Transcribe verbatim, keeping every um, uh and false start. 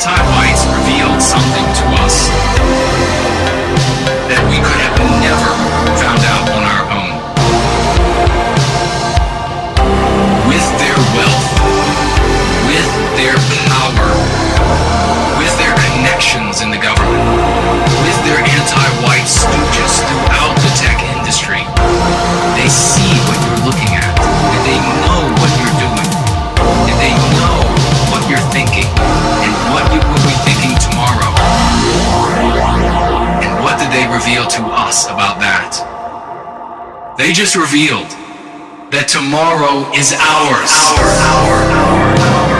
time lights revealed something to us that we could have never found out on our own. With their wealth, with their power, with their connections in the government, with their anti-white stooges throughout the tech industry, they see what you're looking at, and they know what you're doing, and they know what you're thinking, and what you will be thinking tomorrow. And what did they reveal to us about that? They just revealed that tomorrow is ours. Our, our, our, our.